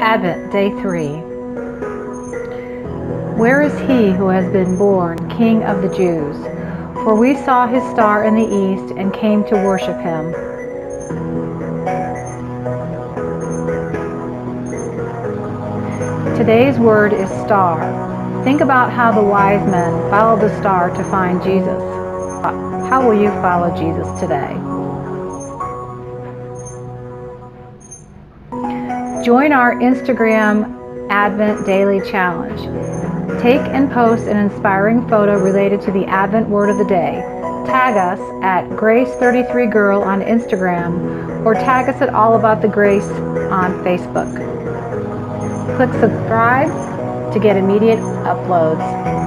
Advent, Day 3. Where is he who has been born King of the Jews? For we saw his star in the east and came to worship him. Today's word is star. Think about how the wise men followed the star to find Jesus. How will you follow Jesus today? Join our Instagram Advent Daily Challenge. Take and post an inspiring photo related to the Advent Word of the Day. Tag us at Grace33Girl on Instagram or tag us at All About The Grace on Facebook. Click subscribe to get immediate uploads.